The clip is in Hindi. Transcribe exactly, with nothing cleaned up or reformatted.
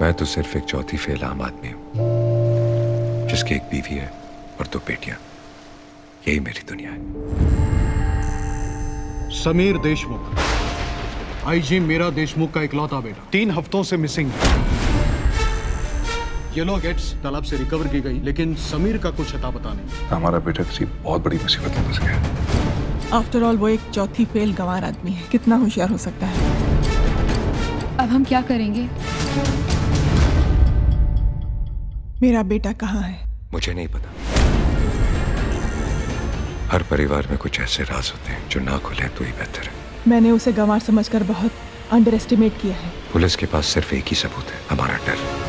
मैं तो सिर्फ एक चौथी फेल आम आदमी हूँ जिसकी एक बीवी है और दो बेटियां। यही मेरी दुनिया है। समीर देशमुख, आईजी मेरा देशमुख का इकलौता बेटा, तीन हफ्तों से मिसिंग है। येलो गेट्स तालाब से रिकवर की गई, लेकिन समीर का कुछ अता पता नहीं। हमारा बेटा किसी बहुत बड़ी मुसीबत में फंस गया। आफ्टर ऑल वो एक चौथी फेल गंवार आदमी है, कितना होशियार हो सकता है। अब हम क्या करेंगे? मेरा बेटा कहाँ है? मुझे नहीं पता। हर परिवार में कुछ ऐसे राज होते हैं जो ना खुले तो ही बेहतर है। मैंने उसे गंवार समझकर बहुत अंडरएस्टिमेट किया है। पुलिस के पास सिर्फ एक ही सबूत है, हमारा डर।